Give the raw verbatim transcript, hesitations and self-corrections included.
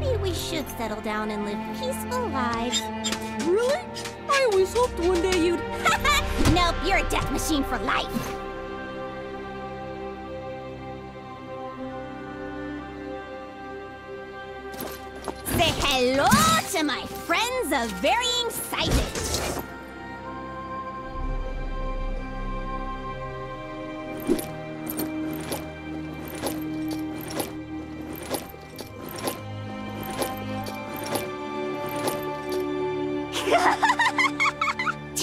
Maybe we should settle down and live peaceful lives. Really? I always hoped one day you'd... Nope, you're a death machine for life. Say hello to my friends of varying sizes.